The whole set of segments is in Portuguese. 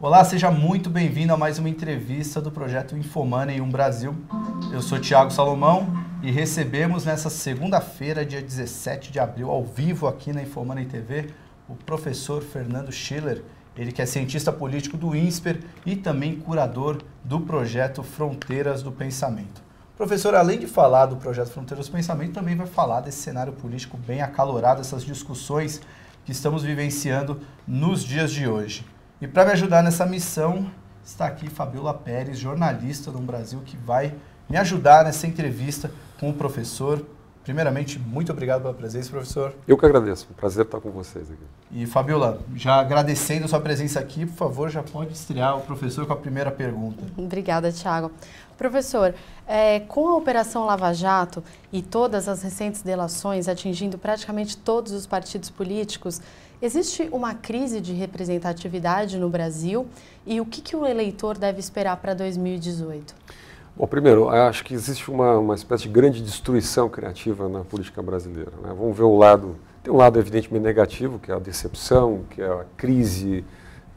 Olá, seja muito bem-vindo a mais uma entrevista do projeto InfoMoney um Brasil. Eu sou Thiago Salomão e recebemos nessa segunda-feira, dia 17 de abril, ao vivo aqui na InfoMoney TV, o professor Fernando Schuler, ele que é cientista político do INSPER e também curador do projeto Fronteiras do Pensamento. Professor, além de falar do projeto Fronteiras do Pensamento, também vai falar desse cenário político bem acalorado, essas discussões que estamos vivenciando nos dias de hoje. E para me ajudar nessa missão, está aqui Fabíola Perez, jornalista do Brasil, que vai me ajudar nessa entrevista com o professor. Primeiramente, muito obrigado pela presença, professor. Eu que agradeço, prazer estar com vocês aqui. E Fabíola, já agradecendo a sua presença aqui, por favor, já pode estrear o professor com a primeira pergunta. Obrigada, Thiago. Professor, com a Operação Lava Jato e todas as recentes delações atingindo praticamente todos os partidos políticos, existe uma crise de representatividade no Brasil e o que o eleitor deve esperar para 2018? Bom, primeiro, acho que existe uma espécie de grande destruição criativa na política brasileira, né? Vamos ver o lado, tem um lado evidentemente negativo, que é a decepção, que é a crise,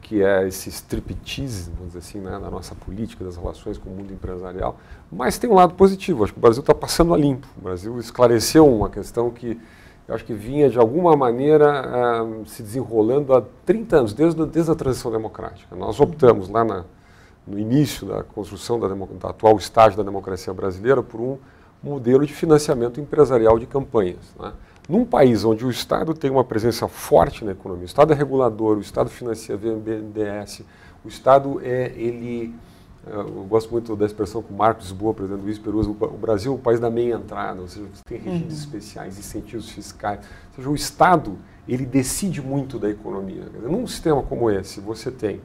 que é esse striptease, vamos dizer assim, né, da nossa política, das relações com o mundo empresarial, mas tem um lado positivo, acho que o Brasil está passando a limpo, o Brasil esclareceu uma questão que eu acho que vinha de alguma maneira se desenrolando há 30 anos, desde a transição democrática. Nós optamos lá no início da construção da atual estágio da democracia brasileira por um modelo de financiamento empresarial de campanhas, né? Num país onde o Estado tem uma presença forte na economia, o Estado é regulador, o Estado financia BNDES, o Estado eu gosto muito da expressão que o Marcos Lisboa, presidente do INSPER, usa, o Brasil é o país da meia entrada, ou seja, você tem regimes especiais, incentivos fiscais, ou seja, o Estado, ele decide muito da economia. Num sistema como esse, você tem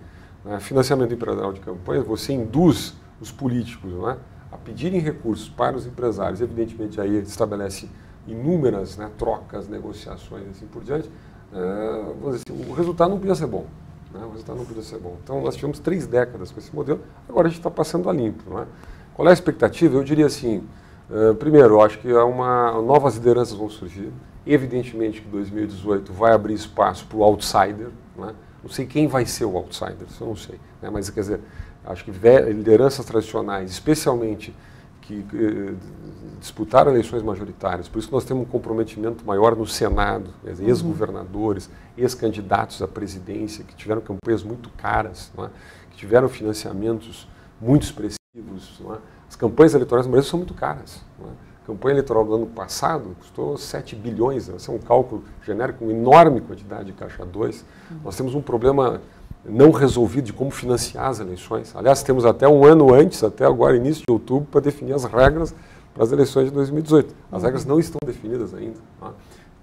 financiamento empresarial de campanha, você induz os políticos, né, a pedirem recursos para os empresários, evidentemente aí estabelece inúmeras, né, trocas, negociações e assim por diante, vamos dizer assim, o resultado não podia ser bom. O resultado não podia ser bom. Então, nós tivemos 3 décadas com esse modelo, agora a gente está passando a limpo, né? Qual é a expectativa? Eu diria assim, primeiro, eu acho que novas lideranças vão surgir. Evidentemente que 2018 vai abrir espaço para o outsider, né? Não sei quem vai ser o outsider, isso eu não sei, né? Mas, quer dizer, acho que lideranças tradicionais, especialmente que disputaram eleições majoritárias, por isso que nós temos um comprometimento maior no Senado, ex-governadores, ex-candidatos à presidência, que tiveram campanhas muito caras, não é? Que tiveram financiamentos muito expressivos, não é? As campanhas eleitorais no Brasil são muito caras, não é? A campanha eleitoral do ano passado custou 7 bilhões, esse é um cálculo genérico, uma enorme quantidade de caixa 2. Nós temos um problema não resolvido de como financiar as eleições. Aliás, temos até um ano antes, até agora, início de outubro, para definir as regras para as eleições de 2018. As regras não estão definidas ainda, né?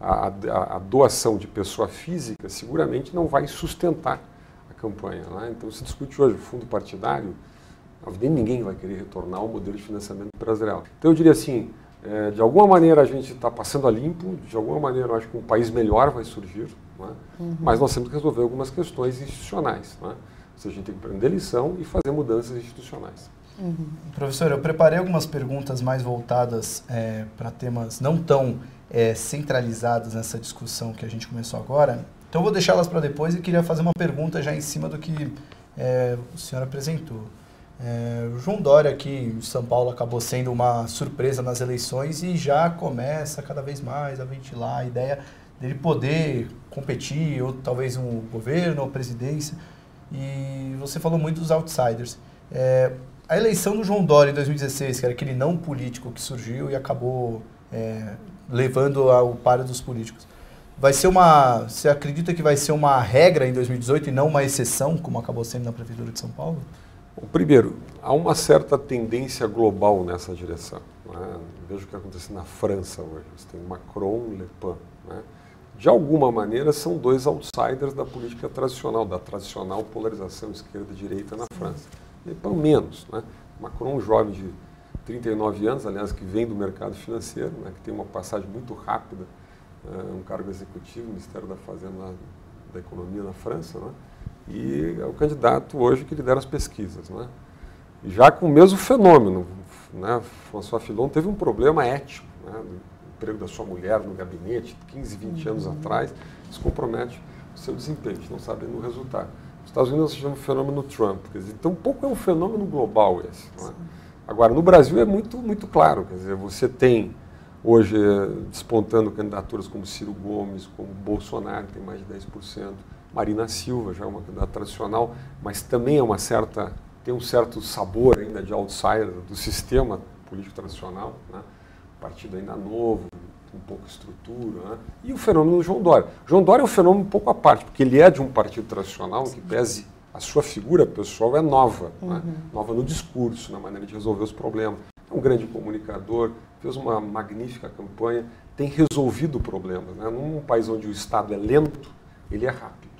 A doação de pessoa física seguramente não vai sustentar a campanha, né? Então, se discute hoje o fundo partidário, ninguém vai querer retornar ao modelo de financiamento empresarial. Então, eu diria assim, de alguma maneira a gente está passando a limpo, de alguma maneira eu acho que um país melhor vai surgir, né? Mas nós temos que resolver algumas questões institucionais, né? Ou seja, a gente tem que aprender lição e fazer mudanças institucionais. Professor, eu preparei algumas perguntas mais voltadas para temas não tão centralizados nessa discussão que a gente começou agora, então vou deixá-las para depois e queria fazer uma pergunta já em cima do que o senhor apresentou. O João Doria aqui em São Paulo acabou sendo uma surpresa nas eleições e já começa cada vez mais a ventilar a ideia dele poder competir, ou talvez um governo ou presidência. E você falou muito dos outsiders. A eleição do João Doria em 2016, que era aquele não político que surgiu e acabou levando ao páreo dos políticos. Você acredita que vai ser uma regra em 2018 e não uma exceção, como acabou sendo na Prefeitura de São Paulo? Bom, primeiro, há uma certa tendência global nessa direção, né? Veja o que acontece na França hoje. Você tem Macron e Le Pen, né? De alguma maneira, são dois outsiders da política tradicional, da tradicional polarização esquerda-direita na França. Le Pen menos, né? Macron, um jovem de 39 anos, aliás, que vem do mercado financeiro, né? Que tem uma passagem muito rápida, um cargo executivo, Ministério da Fazenda, da Economia na França, né? E é o candidato hoje que lidera as pesquisas, né? Já com o mesmo fenômeno, né? François Fillon teve um problema ético, né? O emprego da sua mulher no gabinete, 15, 20 anos atrás, isso compromete o seu desempenho, a gente não sabe no resultado. Você Estados Unidos se chama o fenômeno Trump. Quer dizer, então, um pouco é um fenômeno global esse. Não é? Agora, no Brasil é muito, muito claro. Quer dizer, você tem hoje despontando candidaturas como Ciro Gomes, como Bolsonaro, tem mais de 10%. Marina Silva já é uma candidata tradicional, mas também é uma certa, tem um certo sabor ainda de outsider do sistema político tradicional, né? Partido ainda novo, com pouca estrutura, né? E o fenômeno do João Doria. João Doria é um fenômeno um pouco à parte, porque ele é de um partido tradicional que pese a sua figura pessoal é nova, né? Nova no discurso, na maneira de resolver os problemas. É um grande comunicador, fez uma magnífica campanha, tem resolvido problemas, né? Num país onde o Estado é lento, ele é rápido.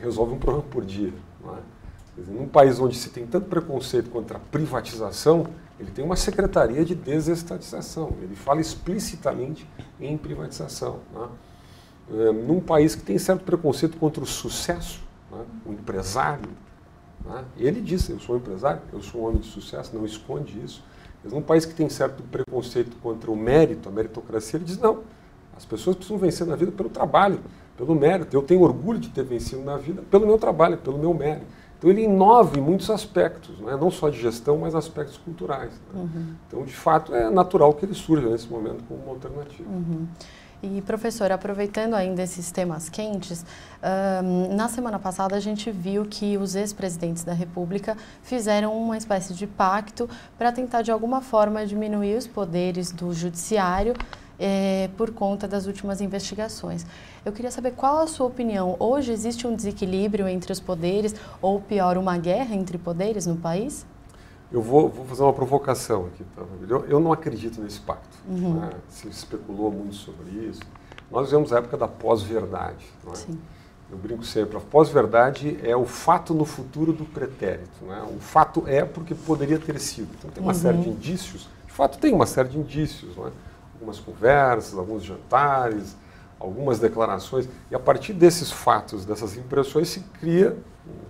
Resolve um problema por dia. Não é? Quer dizer, num país onde se tem tanto preconceito contra a privatização, ele tem uma secretaria de desestatização. Ele fala explicitamente em privatização. Não é? Num país que tem certo preconceito contra o sucesso, não é? O empresário, não é? Ele diz, eu sou um empresário, eu sou um homem de sucesso, não esconde isso. Mas num país que tem certo preconceito contra o mérito, a meritocracia, ele diz, não, as pessoas precisam vencer na vida pelo trabalho, pelo mérito. Eu tenho orgulho de ter vencido na vida pelo meu trabalho, pelo meu mérito. Então, ele inova em muitos aspectos, né? Não só de gestão, mas aspectos culturais. Né? Uhum. Então, de fato, é natural que ele surja nesse momento como uma alternativa. Uhum. E, professor, aproveitando ainda esses temas quentes, na semana passada a gente viu que os ex-presidentes da República fizeram uma espécie de pacto para tentar, de alguma forma, diminuir os poderes do judiciário, por conta das últimas investigações. Eu queria saber qual a sua opinião. Hoje existe um desequilíbrio entre os poderes, ou pior, uma guerra entre poderes no país? Eu vou fazer uma provocação aqui, tá? Eu não acredito nesse pacto. Uhum. Né? Se especulou muito sobre isso. Nós vivemos a época da pós-verdade. Não é? Sim. Eu brinco sempre, a pós-verdade é o fato no futuro do pretérito. Não é? O fato é porque poderia ter sido. Então tem uma série de indícios. De fato tem uma série de indícios, não é? Algumas conversas, alguns jantares, algumas declarações. E a partir desses fatos, dessas impressões, se cria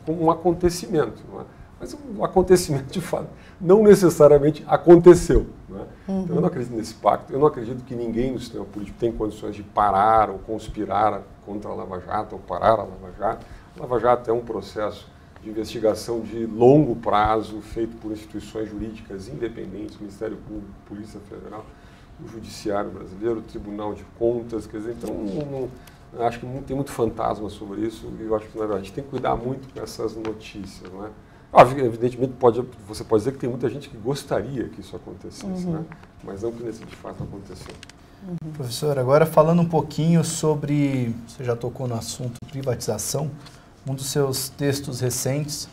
como um acontecimento. Não é? Mas um acontecimento, de fato, não necessariamente aconteceu. Não é? Uhum. Então, eu não acredito nesse pacto. Eu não acredito que ninguém no sistema político tem condições de parar ou conspirar contra a Lava Jato ou parar a Lava Jato. A Lava Jato é um processo de investigação de longo prazo, feito por instituições jurídicas independentes, Ministério Público, Polícia Federal, o Judiciário Brasileiro, o Tribunal de Contas, quer dizer, então não, acho que tem muito fantasma sobre isso e eu acho que, na verdade, a gente tem que cuidar muito com essas notícias, não é? Evidentemente, você pode dizer que tem muita gente que gostaria que isso acontecesse, né? Mas não que nesse de fato aconteceu. Uhum. Professor, agora falando um pouquinho sobre, você já tocou no assunto privatização, um dos seus textos recentes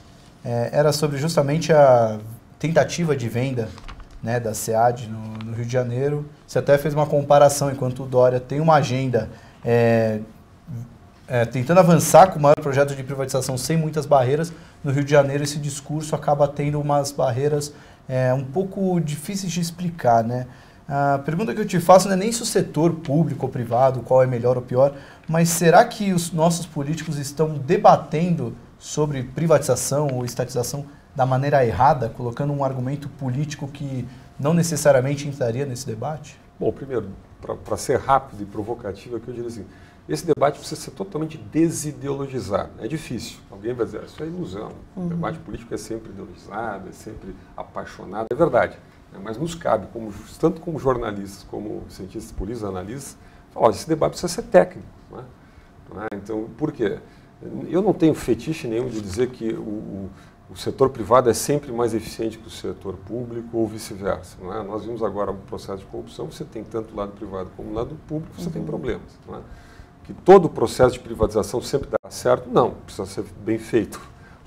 era sobre justamente a tentativa de venda, né, da SEAD no Rio de Janeiro. Você até fez uma comparação, enquanto o Doria tem uma agenda tentando avançar com o maior projeto de privatização sem muitas barreiras, no Rio de Janeiro esse discurso acaba tendo umas barreiras um pouco difíceis de explicar, né? A pergunta que eu te faço não é nem se o setor público ou privado, qual é melhor ou pior, mas será que os nossos políticos estão debatendo sobre privatização ou estatização da maneira errada, colocando um argumento político que não necessariamente entraria nesse debate? Bom, primeiro, para ser rápido e provocativo, aqui eu diria assim, esse debate precisa ser totalmente desideologizado. É difícil. Alguém vai dizer, isso é ilusão. O debate político é sempre ideologizado, é sempre apaixonado. É verdade. Né? Mas nos cabe, tanto como jornalistas, como cientistas políticos, analistas, falar, esse debate precisa ser técnico. Né? Então, por quê? Eu não tenho fetiche nenhum de dizer que o setor privado é sempre mais eficiente que o setor público ou vice-versa. Não é? Nós vimos agora o processo de corrupção, você tem tanto o lado privado como o lado público, você tem problemas. Não é? Que todo o processo de privatização sempre dá certo? Não, precisa ser bem feito.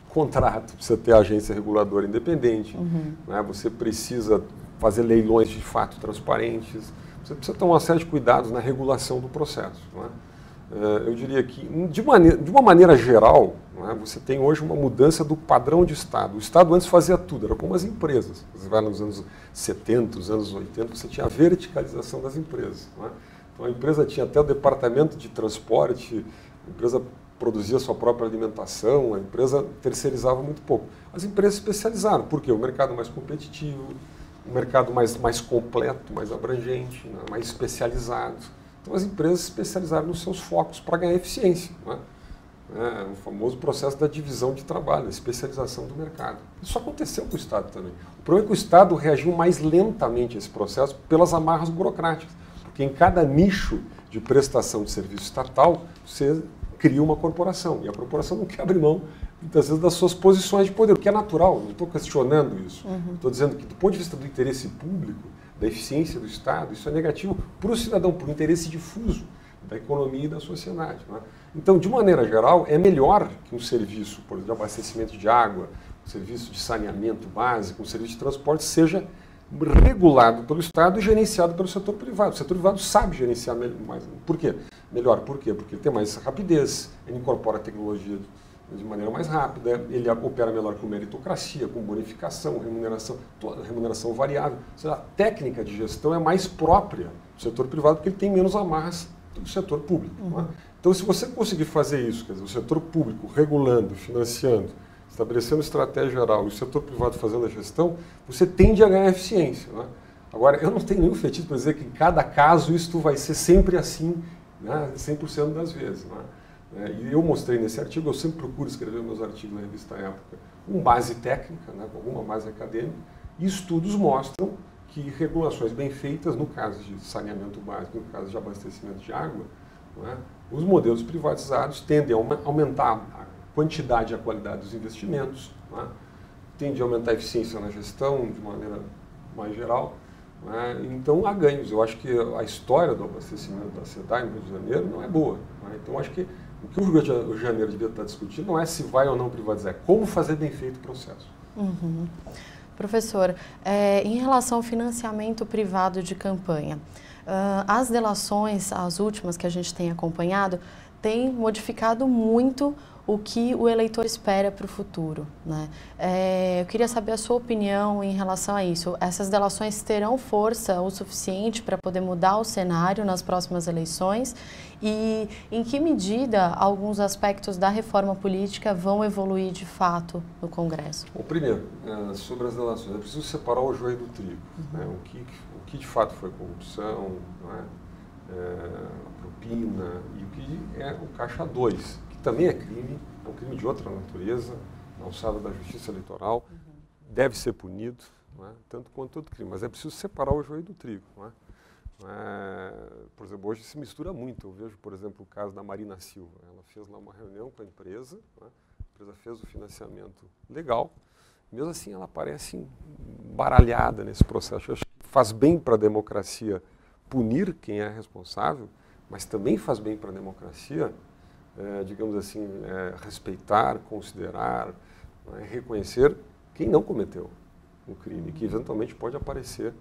Contrato, precisa ter agência reguladora independente, não é? Você precisa fazer leilões de fato transparentes, você precisa ter uma série de cuidados na regulação do processo. Não é? Eu diria que, de uma maneira geral, não é? Você tem hoje uma mudança do padrão de Estado. O Estado antes fazia tudo, era como as empresas. Você vai nos anos 70, os anos 80, você tinha a verticalização das empresas. Não é? Então, a empresa tinha até o departamento de transporte, a empresa produzia sua própria alimentação, a empresa terceirizava muito pouco. As empresas se especializaram. Por quê? O mercado mais competitivo, o mercado mais completo, mais abrangente, não é? Mais especializado. Então, as empresas se especializaram nos seus focos para ganhar eficiência. Não é? né, o famoso processo da divisão de trabalho, da especialização do mercado. Isso aconteceu com o Estado também. O problema é que o Estado reagiu mais lentamente a esse processo pelas amarras burocráticas, porque em cada nicho de prestação de serviço estatal, você cria uma corporação, e a corporação não quer abrir mão, muitas vezes, das suas posições de poder, o que é natural, não estou questionando isso. Estou dizendo que, do ponto de vista do interesse público, da eficiência do Estado, isso é negativo para o cidadão, para o interesse difuso da economia e da sociedade. Né? Então, de maneira geral, é melhor que um serviço, por exemplo, de abastecimento de água, um serviço de saneamento básico, um serviço de transporte, seja regulado pelo Estado e gerenciado pelo setor privado. O setor privado sabe gerenciar mais. Por quê? Melhor. Por quê? Porque ele tem mais rapidez, ele incorpora a tecnologia de maneira mais rápida, ele opera melhor com meritocracia, com bonificação, remuneração variável. Ou seja, a técnica de gestão é mais própria do setor privado porque ele tem menos amarras do setor público. Não é? Então, se você conseguir fazer isso, quer dizer, o setor público regulando, financiando, estabelecendo estratégia geral e o setor privado fazendo a gestão, você tende a ganhar eficiência. Não é? Agora, eu não tenho nenhum fetiche para dizer que em cada caso isto vai ser sempre assim, né, 100% das vezes. Não é? E eu mostrei nesse artigo, eu sempre procuro escrever meus artigos na revista Época, com base técnica, né, com alguma base acadêmica, e estudos mostram que regulações bem feitas, no caso de saneamento básico, no caso de abastecimento de água, não é, os modelos privatizados tendem a aumentar a quantidade e a qualidade dos investimentos, não é, tendem a aumentar a eficiência na gestão de maneira mais geral, não é, então há ganhos. Eu acho que a história do abastecimento da SEDAI no Rio de Janeiro não é boa, não é? Então acho que o que o Rio de Janeiro devia estar discutindo não é se vai ou não privatizar, é como fazer bem feito o processo. Professor, em relação ao financiamento privado de campanha, as delações, as últimas que a gente tem acompanhado, têm modificado muito o que o eleitor espera para o futuro, né? Eu queria saber a sua opinião em relação a isso. Essas delações terão força o suficiente para poder mudar o cenário nas próximas eleições? E em que medida alguns aspectos da reforma política vão evoluir de fato no Congresso? Bom, primeiro, sobre as delações, é preciso separar o joio do trigo, né? O que de fato foi corrupção, não é? A propina, e o que é o caixa 2, que também é crime, é um crime de outra natureza, na alçada da justiça eleitoral, deve ser punido, não é? Tanto quanto todo crime, mas é preciso separar o joio do trigo, não é? Por exemplo, hoje se mistura muito. Eu vejo, por exemplo, o caso da Marina Silva. Ela fez lá uma reunião com a empresa, né? A empresa fez o financiamento legal, mesmo assim ela parece embaralhada nesse processo. Eu acho que faz bem para a democracia punir quem é responsável, mas também faz bem para a democracia, digamos assim, respeitar, considerar, né? Reconhecer quem não cometeu o crime, que eventualmente pode aparecer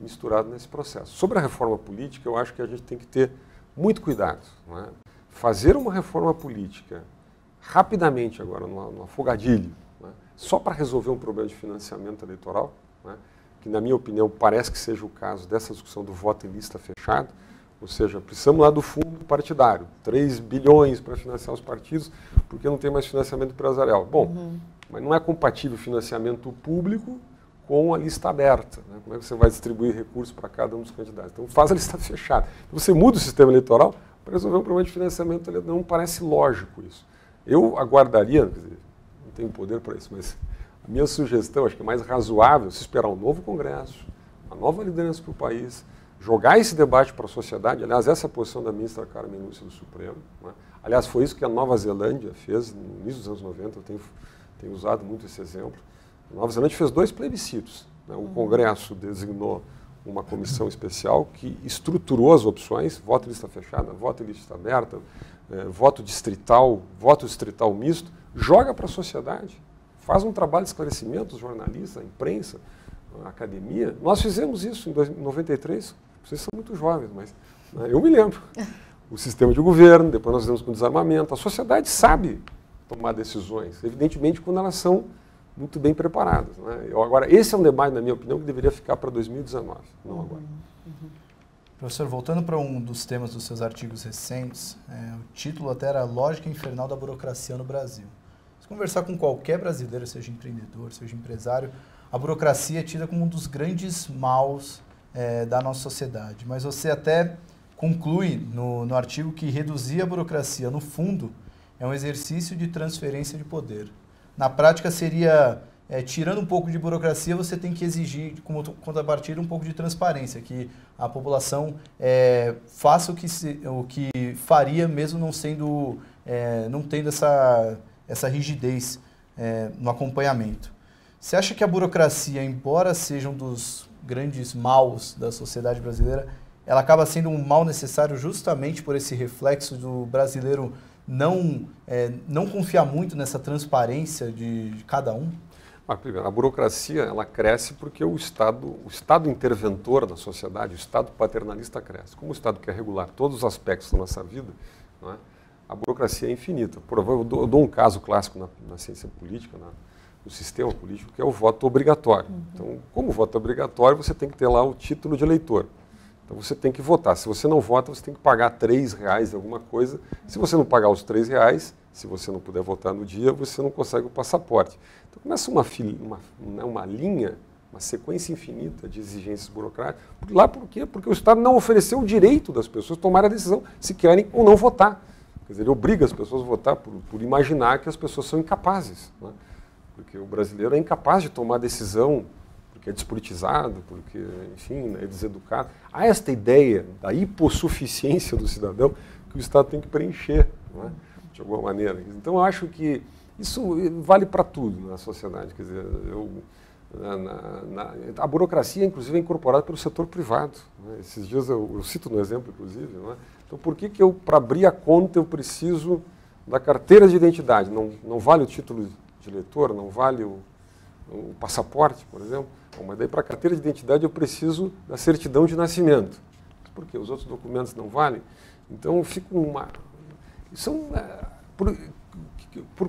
misturado nesse processo. Sobre a reforma política, eu acho que a gente tem que ter muito cuidado, não é? Fazer uma reforma política rapidamente agora, no afogadilho, não é? Só para resolver um problema de financiamento eleitoral, não é? Que na minha opinião parece que seja o caso dessa discussão do voto em lista fechado, ou seja, precisamos lá do fundo partidário, 3 bilhões para financiar os partidos, porque não tem mais financiamento empresarial. Bom, mas não é compatível financiamento público com a lista aberta, né? Como é que você vai distribuir recursos para cada um dos candidatos? Então faz a lista fechada. Você muda o sistema eleitoral para resolver um problema de financiamento eleitoral. Não parece lógico isso. Eu aguardaria, quer dizer, não tenho poder para isso, mas a minha sugestão, acho que é mais razoável, se esperar um novo Congresso, uma nova liderança para o país, jogar esse debate para a sociedade. Aliás, essa é a posição da ministra Carmen Lúcia do Supremo, né? Aliás, foi isso que a Nova Zelândia fez no início dos anos 90, eu tenho usado muito esse exemplo. A Nova Zelândia fez 2 plebiscitos, né? O Congresso designou uma comissão especial que estruturou as opções, voto em lista fechada, voto em lista aberta, voto distrital misto, joga para a sociedade, faz um trabalho de esclarecimento, os jornalistas, a imprensa, a academia. Nós fizemos isso em 93, vocês são muito jovens, mas eu me lembro. O sistema de governo, depois nós fizemos com desarmamento, a sociedade sabe tomar decisões, evidentemente quando elas são muito bem preparadas, né? Agora, esse é um debate, na minha opinião, que deveria ficar para 2019, não agora. Professor, voltando para um dos temas dos seus artigos recentes, o título até era Lógica Infernal da Burocracia no Brasil. Se conversar com qualquer brasileiro, seja empreendedor, seja empresário, a burocracia é tida como um dos grandes maus da nossa sociedade. Mas você até conclui no artigo que reduzir a burocracia, no fundo, É um exercício de transferência de poder. Na prática seria, tirando um pouco de burocracia, você tem que exigir, como contrapartida, um pouco de transparência, que a população faça o que faria mesmo não sendo, não tendo essa rigidez no acompanhamento. Você acha que a burocracia, embora seja um dos grandes maus da sociedade brasileira, ela acaba sendo um mal necessário justamente por esse reflexo do brasileiro não confiar muito nessa transparência de cada um? Marco, primeiro, a burocracia ela cresce porque o Estado interventor na sociedade, o Estado paternalista cresce. Como o Estado quer regular todos os aspectos da nossa vida, não é? A burocracia é infinita. Eu dou um caso clássico na ciência política, no sistema político, que é o voto obrigatório. Uhum. Então, como voto obrigatório, você tem que ter lá o título de eleitor. Então, você tem que votar. Se você não vota, você tem que pagar R$3 de alguma coisa. Se você não pagar os R$3, se você não puder votar no dia, você não consegue o passaporte. Então, começa uma linha, uma sequência infinita de exigências burocráticas. Lá por quê? Porque o Estado não ofereceu o direito das pessoas tomarem a decisão se querem ou não votar. Quer dizer, ele obriga as pessoas a votar por imaginar que as pessoas são incapazes, né? Porque o brasileiro é incapaz de tomar decisão, porque é despolitizado, porque, enfim, é deseducado. Há esta ideia da hipossuficiência do cidadão que o Estado tem que preencher, né? De alguma maneira. Então, eu acho que isso vale para tudo na sociedade. Quer dizer, a burocracia, inclusive, é incorporada pelo setor privado, né? Esses dias eu cito no exemplo, inclusive, né? Então, por que eu, para abrir a conta, eu preciso da carteira de identidade? Não vale o título de eleitor, não vale o passaporte, por exemplo. Bom, mas daí para a carteira de identidade eu preciso da certidão de nascimento. Por quê? Os outros documentos não valem? Então fica uma...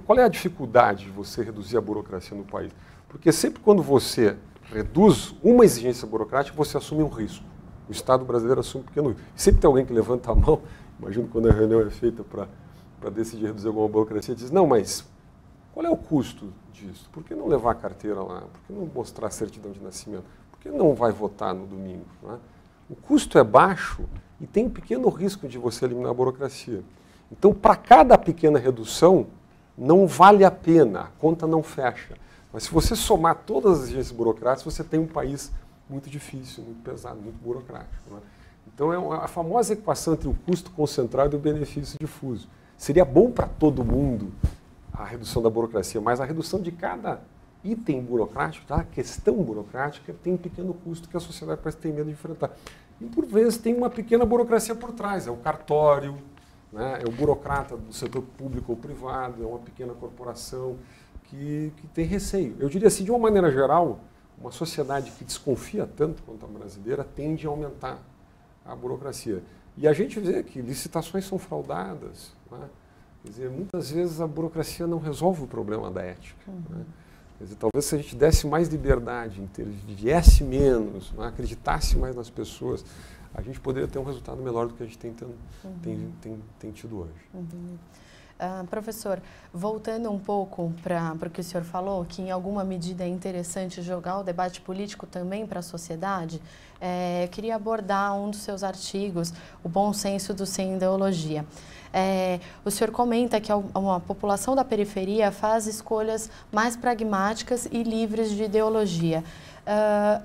Qual é a dificuldade de você reduzir a burocracia no país? Porque sempre quando você reduz uma exigência burocrática, você assume um risco. O Estado brasileiro assume um pequeno risco. Sempre tem alguém que levanta a mão, imagino quando a reunião é feita para decidir reduzir alguma burocracia, diz, não, mas... Qual é o custo disso? Por que não levar a carteira lá? Por que não mostrar a certidão de nascimento? Por que não vai votar no domingo? Né? O custo é baixo e tem um pequeno risco de você eliminar a burocracia. Então, para cada pequena redução, não vale a pena, a conta não fecha. Mas se você somar todas as exigências burocráticas, você tem um país muito difícil, muito pesado, muito burocrático. Né? Então, é a famosa equação entre o custo concentrado e o benefício difuso. Seria bom para todo mundo a redução da burocracia, mas a redução de cada item burocrático, cada questão burocrática, tem um pequeno custo que a sociedade parece ter medo de enfrentar. E, por vezes, tem uma pequena burocracia por trás. É o cartório, né? É o burocrata do setor público ou privado, é uma pequena corporação que tem receio. Eu diria assim, de uma maneira geral, uma sociedade que desconfia tanto quanto a brasileira tende a aumentar a burocracia. E a gente vê que licitações são fraudadas, né? Quer dizer, muitas vezes a burocracia não resolve o problema da ética. Né? Quer dizer, talvez se a gente desse mais liberdade, interviesse menos, né? Acreditasse mais nas pessoas, a gente poderia ter um resultado melhor do que a gente tem tido hoje. Uhum. Professor, voltando um pouco para o que o senhor falou, que em alguma medida é interessante jogar o debate político também para a sociedade, eu queria abordar um dos seus artigos, O Bom Senso do Sem Ideologia. O senhor comenta que a população da periferia faz escolhas mais pragmáticas e livres de ideologia.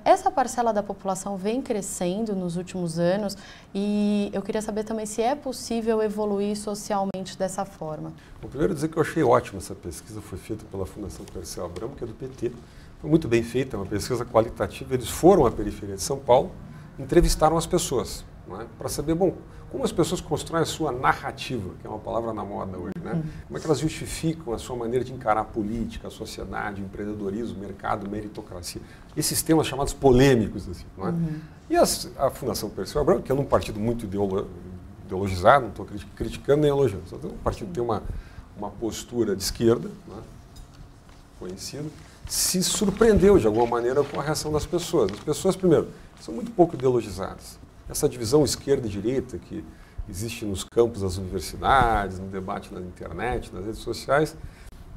Essa parcela da população vem crescendo nos últimos anos e eu queria saber também se é possível evoluir socialmente dessa forma. Bom, primeiro dizer que eu achei ótima essa pesquisa, foi feita pela Fundação Perseu Abramo, que é do PT. Foi muito bem feita, é uma pesquisa qualitativa. Eles foram à periferia de São Paulo, entrevistaram as pessoas, né, para saber, bom, como as pessoas constroem a sua narrativa, que é uma palavra na moda hoje, né? Como é que elas justificam a sua maneira de encarar a política, a sociedade, o empreendedorismo, o mercado, meritocracia. Esses temas chamados polêmicos, assim, não é? Uhum. E a Fundação Perseu Abramo, que é um partido muito ideologizado, não estou criticando nem elogiando, só um partido que tem uma postura de esquerda, não é? Conhecido, se surpreendeu de alguma maneira com a reação das pessoas. As pessoas, primeiro, são muito pouco ideologizadas. Essa divisão esquerda e direita que existe nos campos das universidades, no debate na internet, nas redes sociais,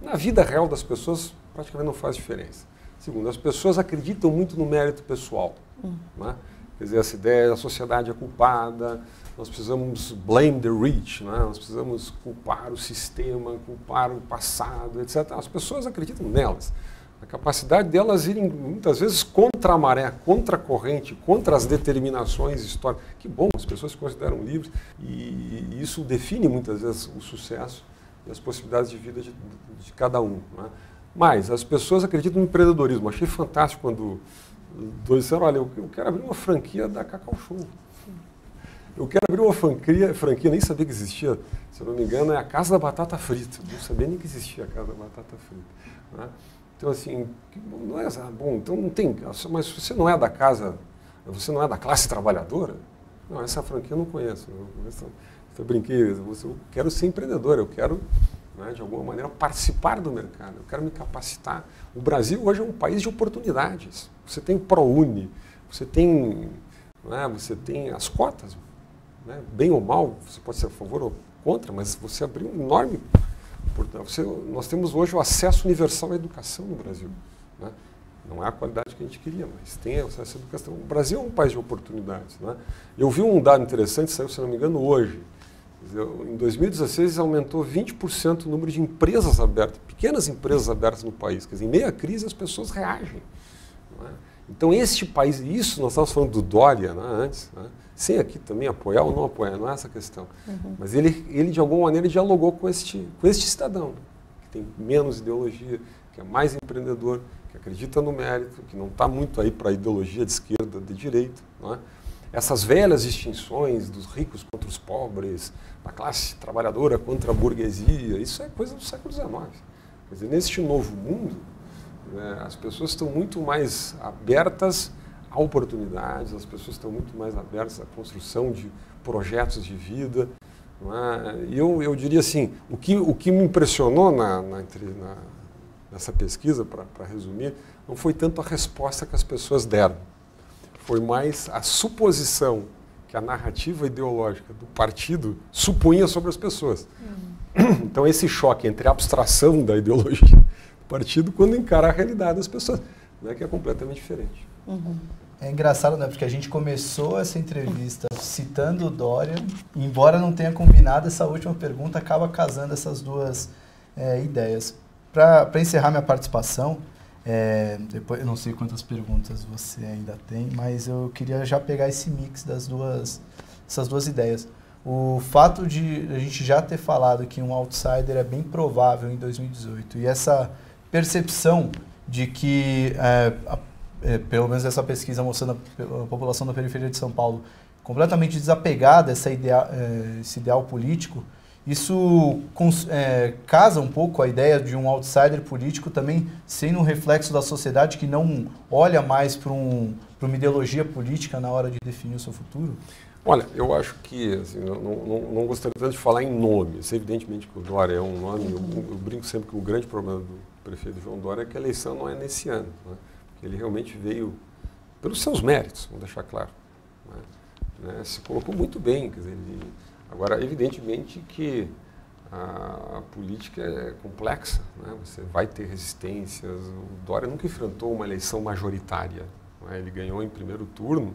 na vida real das pessoas praticamente não faz diferença. Segundo, as pessoas acreditam muito no mérito pessoal, né? Quer dizer, essa ideia, a sociedade é culpada, nós precisamos blame the rich, né? Nós precisamos culpar o sistema, culpar o passado, etc. As pessoas acreditam nelas. A capacidade delas irem, muitas vezes, contra a maré, contra a corrente, contra as determinações históricas. Que bom, as pessoas se consideram livres e isso define, muitas vezes, o sucesso e as possibilidades de vida de cada um. Né? Mas as pessoas acreditam no empreendedorismo. Achei fantástico quando dois disseram, olha, eu quero abrir uma franquia da Cacau Show. Eu quero abrir uma franquia, nem sabia que existia, se eu não me engano, é a Casa da Batata Frita. Não sabia nem que existia a Casa da Batata Frita. Né? Então, assim, não é, bom, então não tem, mas você não é da casa, você não é da classe trabalhadora? Não, essa franquia eu não conheço. Eu brinquei, eu quero ser empreendedor, eu quero, né, de alguma maneira, participar do mercado, eu quero me capacitar. O Brasil hoje é um país de oportunidades. Você tem o ProUni, você tem, né, você tem as cotas, né, bem ou mal, você pode ser a favor ou contra, mas você abriu um enorme... nós temos hoje o acesso universal à educação no Brasil. Né? Não é a qualidade que a gente queria, mas tem acesso à educação. O Brasil é um país de oportunidades. Né? Eu vi um dado interessante, saiu, se não me engano, hoje. Em 2016, aumentou 20% o número de empresas abertas, pequenas empresas abertas no país. Quer dizer, em meio à crise, as pessoas reagem. Né? Então, este país, isso nós estávamos falando do Doria, né, antes, né? Sem aqui também apoiar ou não apoiar, não é essa questão. Uhum. Mas ele, de alguma maneira, dialogou com este cidadão, que tem menos ideologia, que é mais empreendedor, que acredita no mérito, que não está muito aí para a ideologia de esquerda, de direita. Não é? Essas velhas distinções dos ricos contra os pobres, da classe trabalhadora contra a burguesia, isso é coisa do século XIX. Quer dizer, neste novo mundo, né, as pessoas estão muito mais abertas a oportunidades, as pessoas estão muito mais abertas à construção de projetos de vida. Não é? E eu diria assim, o que me impressionou nessa pesquisa, para resumir, não foi tanto a resposta que as pessoas deram, foi mais a suposição que a narrativa ideológica do partido supunha sobre as pessoas. Uhum. Então, esse choque entre a abstração da ideologia do partido quando encara a realidade das pessoas, né, que é completamente diferente. Uhum. É engraçado, né? Porque a gente começou essa entrevista citando o Doria, embora não tenha combinado, essa última pergunta acaba casando essas duas ideias. Para encerrar minha participação, depois, eu não sei quantas perguntas você ainda tem, mas eu queria já pegar esse mix dessas duas ideias. O fato de a gente já ter falado que um outsider é bem provável em 2018 e essa percepção de que... pelo menos essa pesquisa mostrando a população da periferia de São Paulo completamente desapegada esse ideal político, isso casa um pouco a ideia de um outsider político também sendo um reflexo da sociedade que não olha mais para uma ideologia política na hora de definir o seu futuro? Olha, eu acho que, assim, não gostaria tanto de falar em nomes, evidentemente que o Doria é um nome, eu brinco sempre que o grande problema do prefeito João Doria é que a eleição não é nesse ano, né? Ele realmente veio pelos seus méritos, vamos deixar claro. Né? Se colocou muito bem. Quer dizer, agora, evidentemente que a política é complexa. Né? Você vai ter resistências. O Doria nunca enfrentou uma eleição majoritária. Né? Ele ganhou em primeiro turno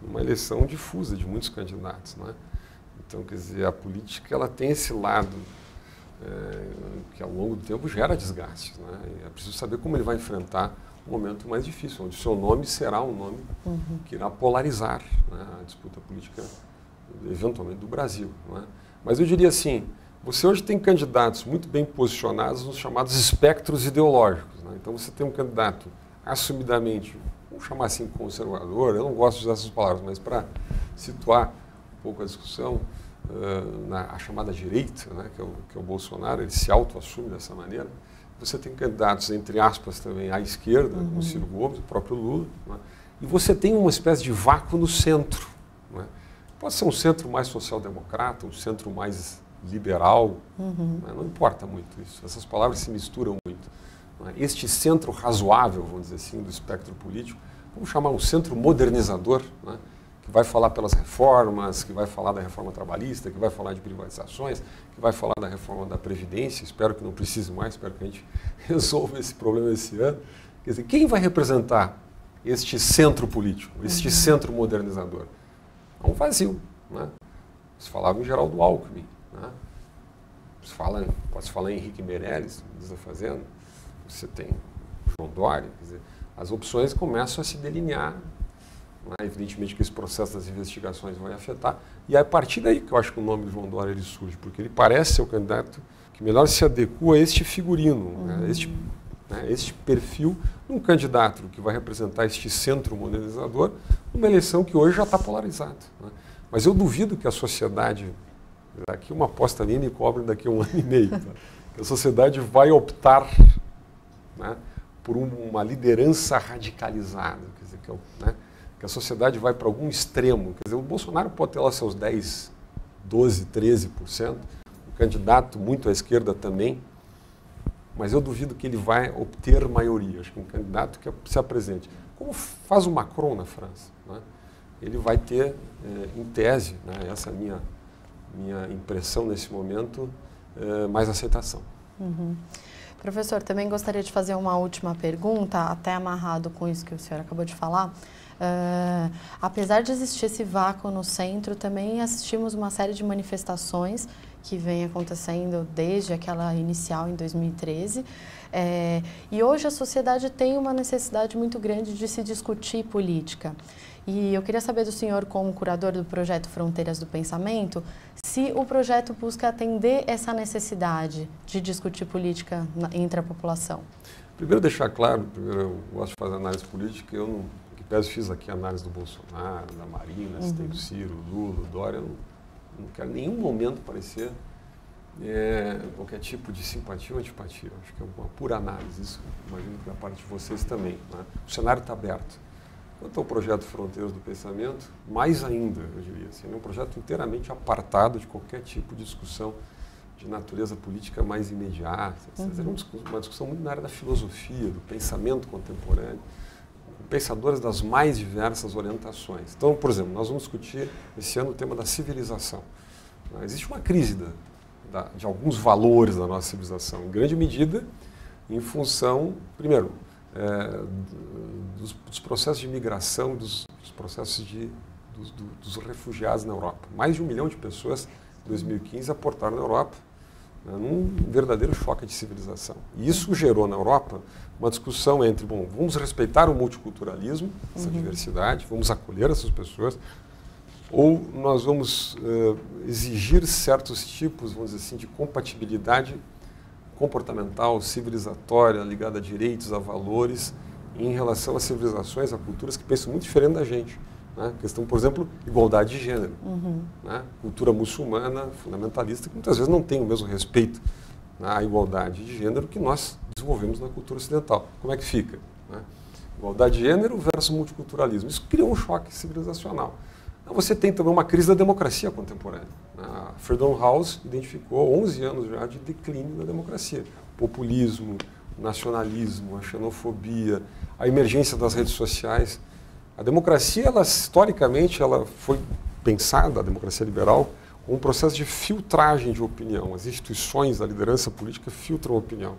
numa eleição difusa de muitos candidatos. Né? Então, quer dizer, a política ela tem esse lado que, ao longo do tempo, gera desgastes. Né? É preciso saber como ele vai enfrentar um momento mais difícil, onde o seu nome será um nome que irá polarizar, né, a disputa política, eventualmente, do Brasil. Né? Mas eu diria assim, você hoje tem candidatos muito bem posicionados nos chamados espectros ideológicos. Né? Então, você tem um candidato assumidamente, vamos chamar assim, conservador, eu não gosto de usar essas palavras, mas para situar um pouco a discussão, a chamada direita, né, que é o Bolsonaro, ele se auto-assume dessa maneira. Você tem candidatos, entre aspas, também à esquerda, como Ciro Gomes, o próprio Lula. Né? E você tem uma espécie de vácuo no centro. Né? Pode ser um centro mais social-democrata, um centro mais liberal. Né? Não importa muito isso. Essas palavras se misturam muito. Né? Este centro razoável, vamos dizer assim, do espectro político, vamos chamar um centro modernizador, né? Que vai falar pelas reformas, que vai falar da reforma trabalhista, que vai falar de privatizações, que vai falar da reforma da Previdência, espero que não precise mais, espero que a gente resolva esse problema esse ano. Quer dizer, quem vai representar este centro político, este centro modernizador. É um vazio, né? Se falava em Geraldo Alckmin, né? Pode-se falar em Henrique Meirelles, está fazendo, você tem João Doria, quer dizer, as opções começam a se delinear, né? Evidentemente que esse processo das investigações vai afetar, e é a partir daí que eu acho que o nome do João Doria ele surge, porque ele parece ser o candidato que melhor se adequa a este figurino, né? Este perfil de um candidato que vai representar este centro modernizador numa eleição que hoje já está polarizada, né? Mas eu duvido que a sociedade, aqui uma aposta minha me cobre daqui a um ano e meio, tá? Que a sociedade vai optar, né, por uma liderança radicalizada, quer dizer, que a sociedade vai para algum extremo. Quer dizer, o Bolsonaro pode ter lá seus 10, 12, 13%, o candidato muito à esquerda também, mas eu duvido que ele vai obter maioria. Acho que um candidato que se apresente, como faz o Macron na França, né? Ele vai ter, em tese, né, essa minha impressão nesse momento, mais aceitação. Professor, também gostaria de fazer uma última pergunta, até amarrado com isso que o senhor acabou de falar. Apesar de existir esse vácuo no centro, também assistimos uma série de manifestações que vem acontecendo desde aquela inicial em 2013. E hoje a sociedade tem uma necessidade muito grande de se discutir política. E eu queria saber do senhor, como curador do projeto Fronteiras do Pensamento, se o projeto busca atender essa necessidade de discutir política entre a população. Primeiro, deixar claro, eu gosto de fazer análise política, eu não, que pese fiz aqui a análise do Bolsonaro, da Marina, se tem o Ciro, Lula, Dória, eu não quero em nenhum momento parecer qualquer tipo de simpatia ou antipatia. Acho que é uma pura análise, isso imagino que da parte de vocês também, né? O cenário está aberto. Quanto ao projeto Fronteiras do Pensamento, mais ainda, eu diria assim, é um projeto inteiramente apartado de qualquer tipo de discussão de natureza política mais imediata. É uma discussão muito na área da filosofia, do pensamento contemporâneo, com pensadores das mais diversas orientações. Então, por exemplo, nós vamos discutir esse ano o tema da civilização. Existe uma crise de alguns valores da nossa civilização, em grande medida em função, primeiro, dos processos de migração, dos processos dos refugiados na Europa. Mais de 1 milhão de pessoas, em 2015, aportaram na Europa, né, num verdadeiro choque de civilização. E isso gerou na Europa uma discussão entre, bom, vamos respeitar o multiculturalismo, essa diversidade, vamos acolher essas pessoas, ou nós vamos exigir certos tipos, vamos dizer assim, de compatibilidade comportamental, civilizatória, ligada a direitos, a valores, em relação a civilizações, a culturas que pensam muito diferente da gente, né? Questão, por exemplo, igualdade de gênero. Né? Cultura muçulmana, fundamentalista, que muitas vezes não tem o mesmo respeito à igualdade de gênero que nós desenvolvemos na cultura ocidental. Como é que fica? Né? Igualdade de gênero versus multiculturalismo. Isso criou um choque civilizacional. Você tem também uma crise da democracia contemporânea. A Freedom House identificou 11 anos já de declínio da democracia. Populismo, nacionalismo, a xenofobia, a emergência das redes sociais. A democracia, ela, historicamente, ela foi pensada, a democracia liberal, com um processo de filtragem de opinião. As instituições, a liderança política filtram a opinião.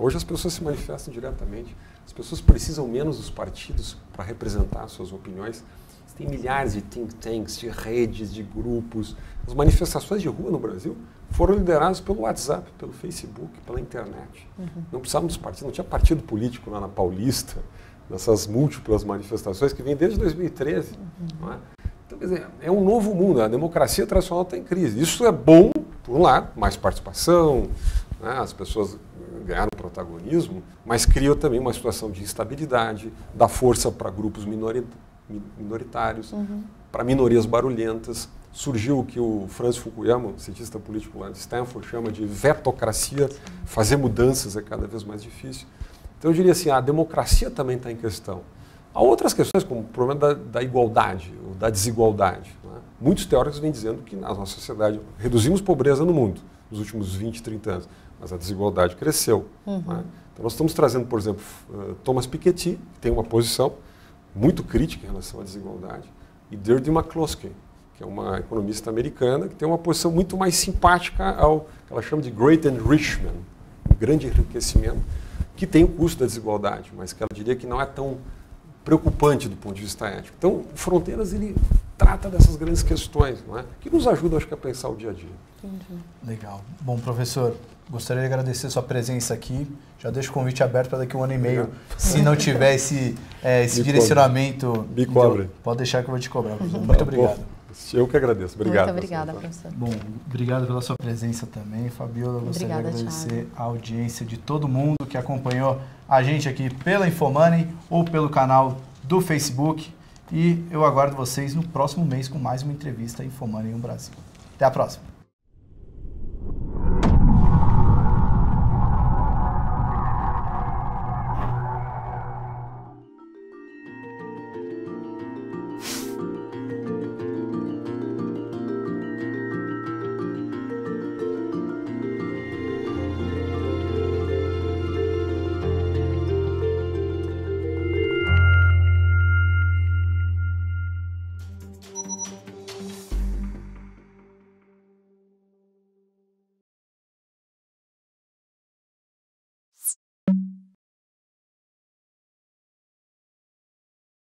Hoje as pessoas se manifestam diretamente. As pessoas precisam menos dos partidos para representar suas opiniões. Tem milhares de think tanks, de redes, de grupos. As manifestações de rua no Brasil foram lideradas pelo WhatsApp, pelo Facebook, pela internet. Não precisavam dos partidos, não tinha partido político lá na Paulista, nessas múltiplas manifestações que vêm desde 2013. Não é? Então, quer dizer, é um novo mundo, a democracia tradicional está em crise. Isso é bom, por um lado, mais participação, né? As pessoas ganharam protagonismo, mas criou também uma situação de instabilidade, dá força para grupos minoritários, para minorias barulhentas. Surgiu o que o Francis Fukuyama, cientista político lá de Stanford, chama de vetocracia. Fazer mudanças é cada vez mais difícil. Então, eu diria assim, a democracia também está em questão. Há outras questões, como o problema da igualdade ou da desigualdade. Né? Muitos teóricos vêm dizendo que na nossa sociedade reduzimos pobreza no mundo nos últimos 20, 30 anos, mas a desigualdade cresceu. Né? Então, nós estamos trazendo, por exemplo, Thomas Piketty, que tem uma posição muito crítica em relação à desigualdade, e Deirdre McCloskey, que é uma economista americana, que tem uma posição muito mais simpática ao que ela chama de Great Enrichment, um grande enriquecimento, que tem o custo da desigualdade, mas que ela diria que não é tão preocupante do ponto de vista ético. Então, o Fronteiras, ele trata dessas grandes questões, não é? Que nos ajuda, acho que, a pensar o dia a dia. Entendi. Legal. Bom, professor, gostaria de agradecer a sua presença aqui. Já deixo o convite aberto para daqui a 1 ano e meio. Legal. Se não tiver esse direcionamento... Me cobre. Pode deixar que eu vou te cobrar, professor. Muito obrigado. Eu que agradeço. Obrigado. Muito obrigada, professor. Bom, obrigado pela sua presença também, Fabíola. Gostaria de agradecer a audiência de todo mundo que acompanhou a gente aqui pela InfoMoney ou pelo canal do Facebook. E eu aguardo vocês no próximo mês com mais uma entrevista InfoMoney no Brasil. Até a próxima!